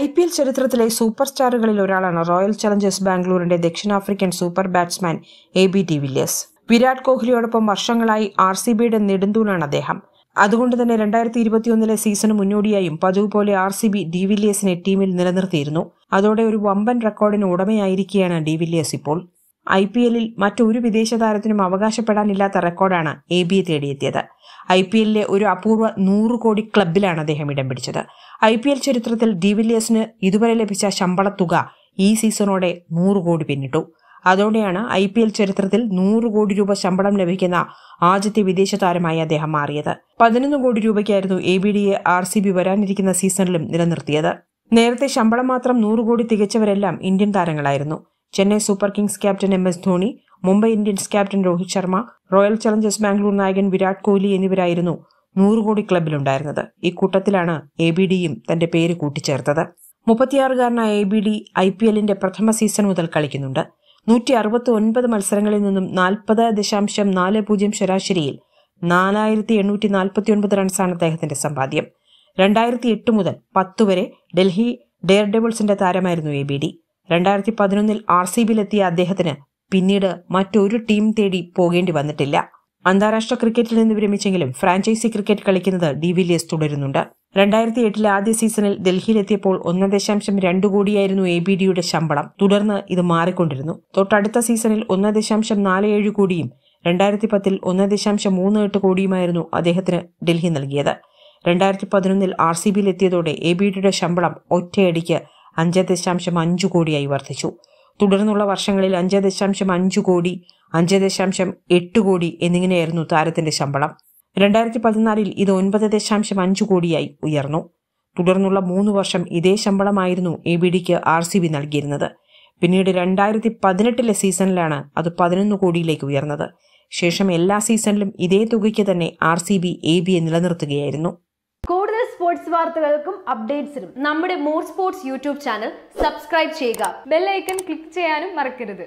IPL ചരിത്രത്തിലെ super സ്റ്റാറുകളിൽ ഒരാളാണ് റോയൽ ചലഞ്ചേഴ്സ് ബാംഗ്ലൂരിന്റെ ദക്ഷിണാഫ്രിക്കൻ super batsman AB de Villiers. Virat കോഹ്ലിയോടൊപ്പം വർഷങ്ങളായി RCBയുടെ നെടുന്തൂണാണ് അദ്ദേഹം. അതുകൊണ്ട് തന്നെ 2021 സീസണ് മുന്നോടിയായും പതിവ് പോലെ RCB de Villiersനെ ടീമിൽ നിലനിർത്തിയിരുന്നു. അതോടെ ഒരു വമ്പൻ റെക്കോർഡിന് ഉടമയായിരിക്കുകയാണ് de Villiers ഇപ്പോൾ. IPLൽ മറ്റൊരു വിദേശ താരത്തിനും അവകാശപ്പെടാനില്ലാത്ത റെക്കോർഡാണ് ABയെ തേടിയെത്തിയത്. IPLലെ ഒരു അപൂർവ 100 കോടി ക്ലബിലാണ് അദ്ദേഹം ഇടം പിടിച്ചത്. IPL ചരിത്രത്തിൽ de Villiersന് ഇതുവരെ ലഭിച്ച ശമ്പള തുക ഈ സീസണോടെ 100 കോടി പിന്നിട്ടു. അതോടെയാണ് IPL ചരിത്രത്തിൽ 100 കോടി രൂപ ശമ്പളം ലഭിക്കുന്ന ആദ്യത്തെ വിദേശ താരമായി അദ്ദേഹം മാറിയത്. 11 കോടി രൂപയ്ക്കായിരുന്നു ABയെ RCB വരാനിരിക്കുന്ന സീസണിലും നിലനിർത്തിയത്. നേരത്തെ ശമ്പളം മാത്രം 100 കോടി തികച്ചവരെല്ലാം ഇന്ത്യൻ താരങ്ങളായിരുന്നു. Chennai super Kings captain MS Dhoni, Mumbai Indians captain Rohit Sharma, royal Challengers Bangalore നായകൻ വിരാട് കോഹ്ലി എന്നിവരായിരുന്നു 100 കോടി ക്ലബിലുണ്ടായിരുന്നത്. ഇക്കൂട്ടത്തിലാണ് ABയും തന്റെ പേര് കൂട്ടിച്ചേർത്തത്. 36-കാരനായ ABD IPLന്റെ പ്രഥമ സീസൺ മുതൽ കളിക്കുന്നുണ്ട്. 169 മത്സരങ്ങളിൽ നിന്നും 40.40 ശരാശരിയിൽ 4849 റൺസാണ് അദ്ദേഹത്തിന്റെ സമ്പാദ്യം. 2008 മുതൽ 10 വരെ ഡൽഹി ഡെയർഡെവിൾസിന്റെ താരമായിരുന്നു ABD. 2011 RCBയിലെത്തിയ അദ്ദേഹത്തിന് പിന്നീട് മറ്റൊരു ടീം തേടി പോകേണ്ടി വന്നിട്ടില്ല. അന്താരാഷ്ട്ര ക്രിക്കറ്റിൽ നിന്ന് വിരമിച്ചെങ്കിലും ഫ്രാഞ്ചൈസി ക്രിക്കറ്റ് കളിക്കുന്നത് de Villiers തുടരുന്നുണ്ട്. 2008 ആദ്യ സീസണിൽ ഡൽഹിയിലെത്തിയപ്പോൾ 1.2 കോടിയായിരുന്നു ABയുടെ ശമ്പളം. തുടർന്ന് ഇത് മാറിക്കൊണ്ടിരുന്നു. തൊട്ടടുത്ത സീസണിൽ 1.47 കോടിയും 2010 1.38 കോടിയുമായിരുന്നു അദ്ദേഹത്തിന് ഡൽഹി നൽകിയത്. 2011 RCBയിലെത്തിയതോടെ ABയുടെ ശമ്പളം ഒറ്റയടിക്ക് 5.5 കോടിയായി വർദ്ധിച്ചു. തുടർന്നുള്ള വർഷങ്ങളിൽ 5.5 കോടി, 5.8 കോടി എന്നിങ്ങനെയായിരുന്നു താരത്തിന്റെ ശമ്പളം. 2014 ഇത് 9.5 കോടിയായി ഉയർന്നു. തുടർന്നുള്ള 3 വർഷം ഇതേ ശമ്പളമായിരുന്നു ABക്ക് RCB നൽകിയിരുന്നത്. പിന്നീട് 2018 സീസണിലാണ് അത് 11 കോടിയിലേക്ക് ഉയർന്നത്. ശേഷം എല്ലാ സീസണിലും ഇതേ തുകയ്ക്ക് തന്നെ RCB ABയെ നിലനിർത്തുകയായിരുന്നു. കൂടുതൽ സ്പോർട്സ് വാർത്തകൾക്കും അപ്ഡേറ്റ്സിനും നമ്മുടെ more sports YouTube channel subscribe ചെയ്യുക. ബെൽ ഐക്കൺ ക്ലിക്ക് ചെയ്യാനും മറക്കരുത്.